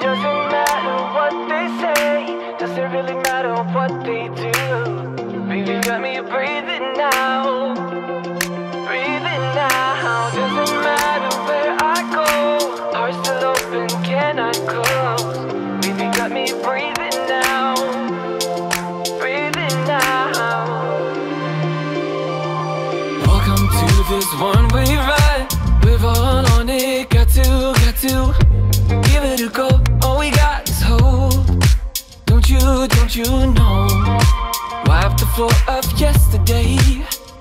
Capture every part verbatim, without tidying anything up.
Doesn't matter what they say, doesn't really matter what they do. Baby, got me breathing now, breathing now. Doesn't matter where I go, heart still open, cannot close. Baby, got me breathing now, breathing now. Welcome to this one-way ride. We're all on it, got to, got to give it a go. Don't you know? Wipe the floor of yesterday.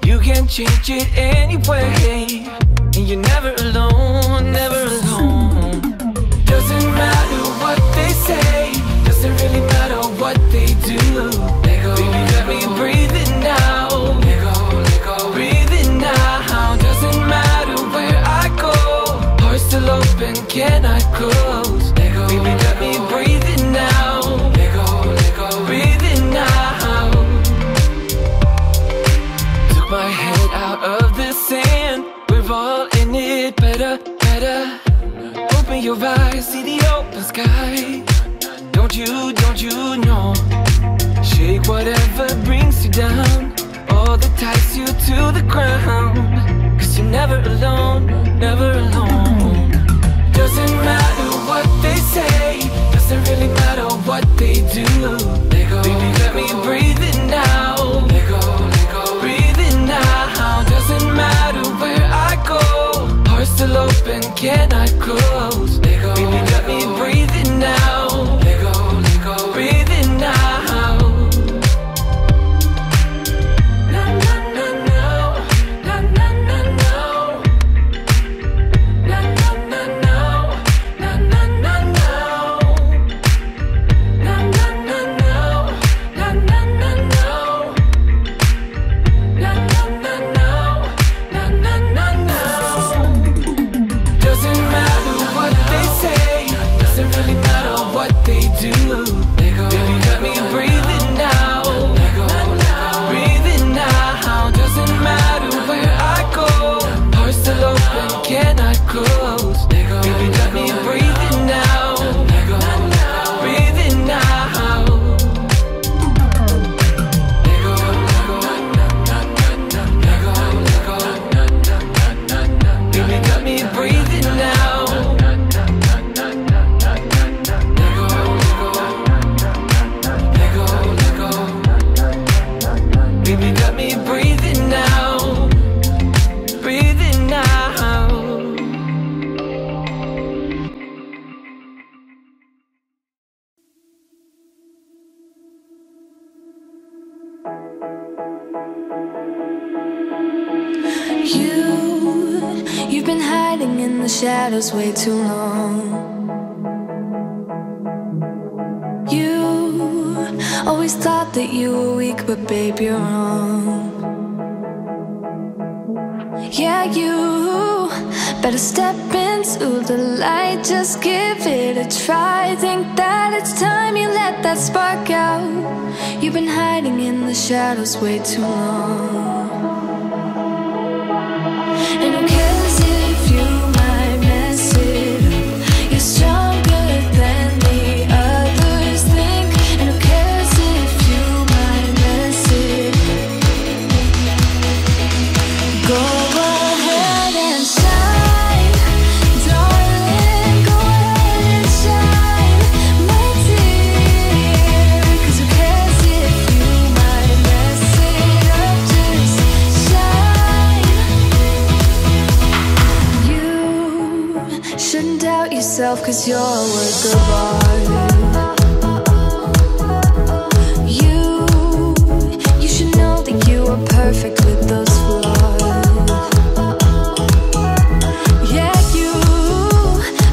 You can change it anyway, and you're never alone, never alone. Doesn't matter what they say, doesn't really matter what they do. Let go, baby, let me breathe it now. Let go, let go, breathe it now. Doesn't matter where I go, heart still open, cannot close. Let go, baby, let me breathe it now. Open your eyes, see the open sky. Don't you, don't you know? Shake whatever brings you down, all that ties you to the ground. Cause you're never alone, never alone. Doesn't matter what they say, doesn't really matter what they do. Let go, baby, let me breathe it now. Let go, let go, breathe it now. Doesn't matter where I go, heart still open, cannot close. Baby, let me breathe it now. Let go, let go, breathe it now. No, no, no, no, no, no, no, no, no, no, no, no, no, no, no, no, no, no, do. Let go, baby, let me breathe it now. Let go, breathe it now. Doesn't matter where I go, heart still open, cannot close. Baby, let me breathe it now. Let go, breathe it now. Let go, let go, let go, let go. Baby, let me breathe it now. Shadows way too long. You always thought that you were weak, but babe, you're wrong. Yeah, you better step into the light, just give it a try. Think that it's time you let that spark out. You've been hiding in the shadows way too long. And who cares if you yourself, cause you're a work of art. You, you should know that you are perfect with those flaws. Yeah, you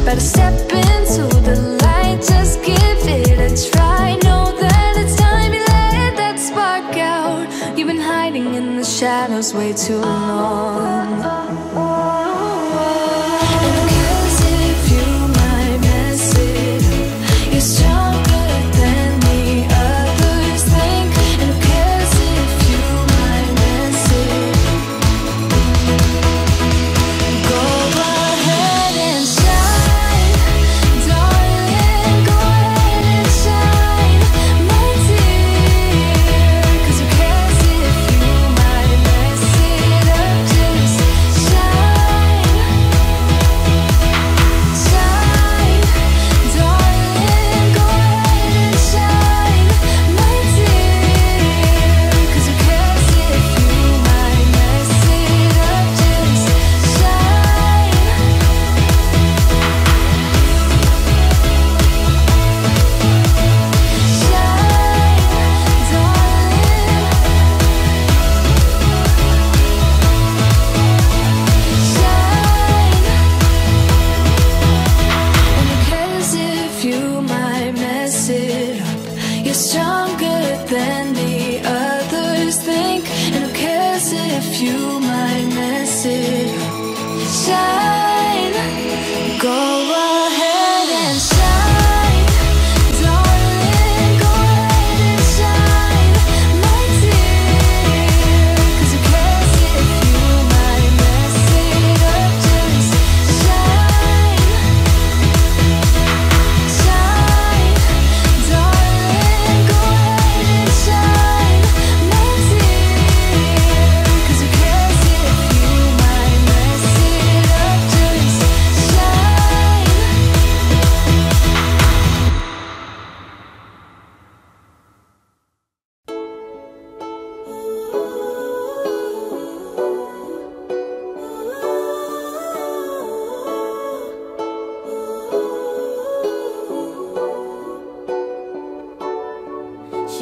better step into the light, just give it a try. Know that it's time you let that spark out. You've been hiding in the shadows way too long.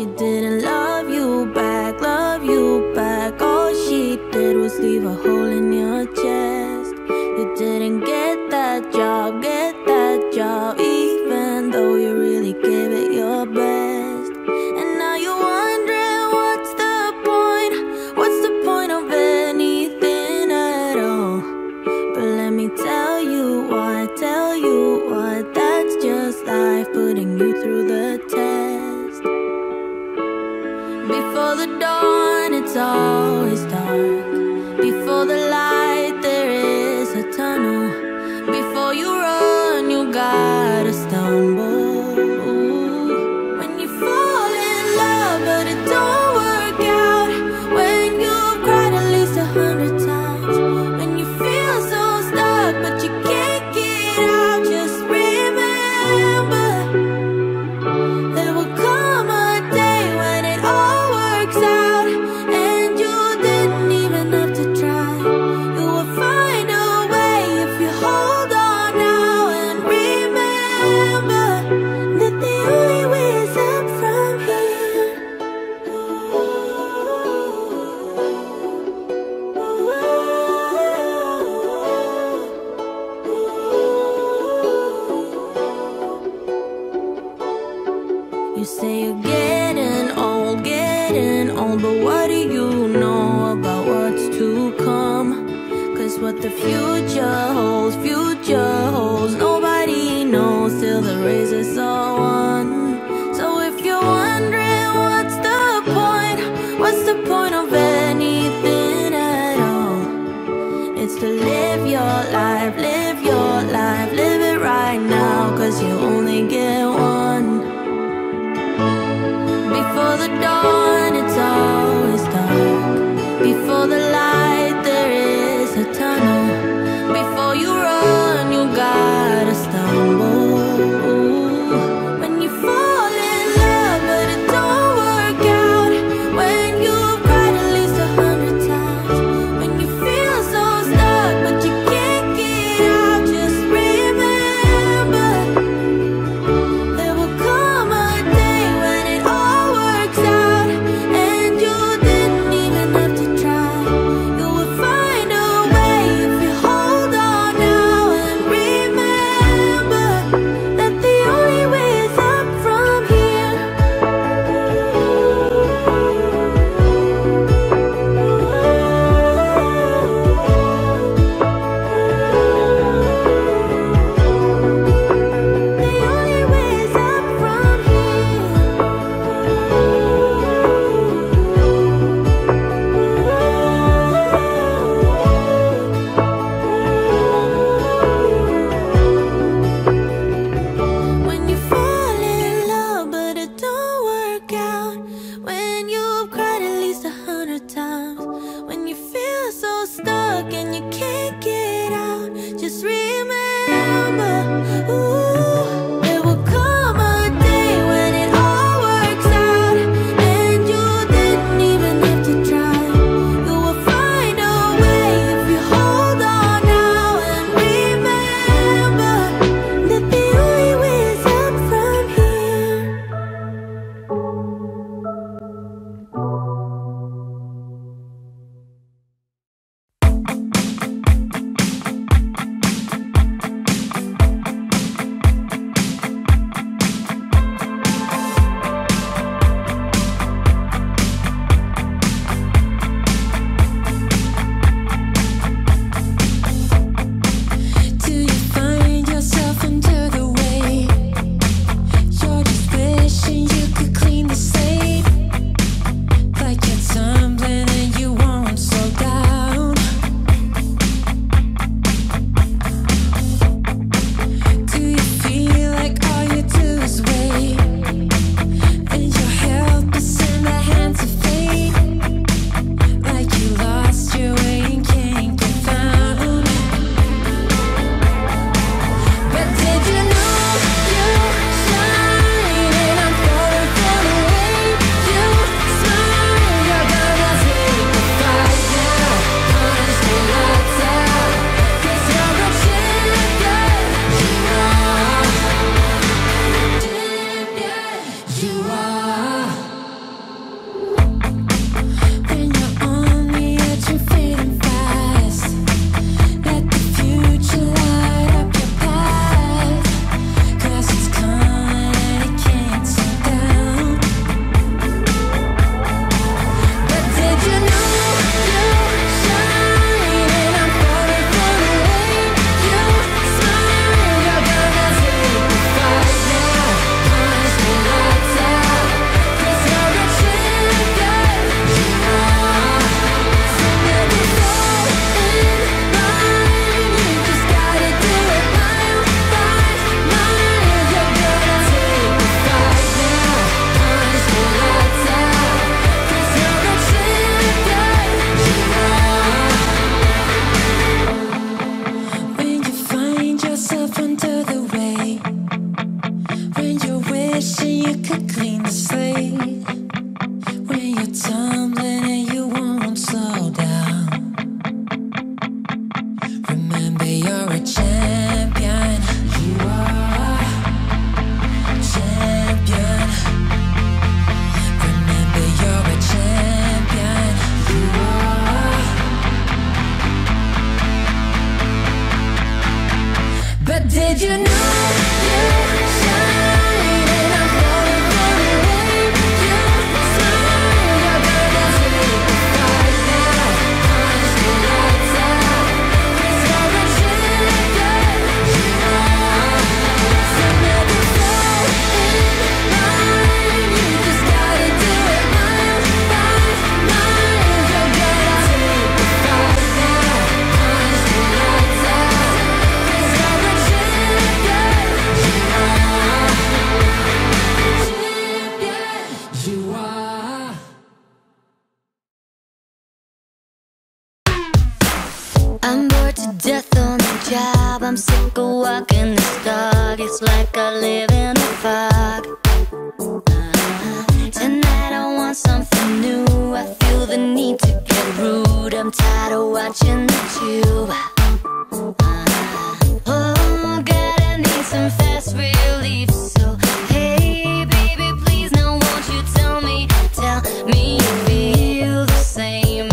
she didn't love you back, love you back. All she did was leave a hole in your chest. You didn't get that job, get that job, even though you really gave it your best. And now you're wondering, what's the point? What's the point of anything at all? But let me tell you why, tell you why. That's just life putting you through the test. Before the dawn, it's always dark. Before the light, there is a tunnel. Before you run, you gotta stumble. When you fall in love, but it don't work out. When you've cried at least a hundred times. When you feel so stuck, but you can't get out. Just remember, there will come a day when it all works out. And you didn't even have to try. You will find a way if you hold on now. And remember that the only way is up from here. You say you're getting old, getting old, but what do you know about what's to come? Cause what the future holds, future holds, nobody knows till the race is all won. So if you're wondering, what's the point? What's the point of anything at all? It's to live your life, live your life, live it right now, cause you only get one. Before the dawn, it's always dark. Before the light, there is a tunnel. Before you run, you gotta stumble. I'm bored to death on the job. I'm sick of walking this dog. It's like I live in a fog. Tonight I want something new. I feel the need to get rude. I'm tired of watching the tube. Oh God, I need some fast relief. So hey baby, please now won't you tell me, tell me you feel the same.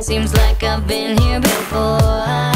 Seems like I've been here before.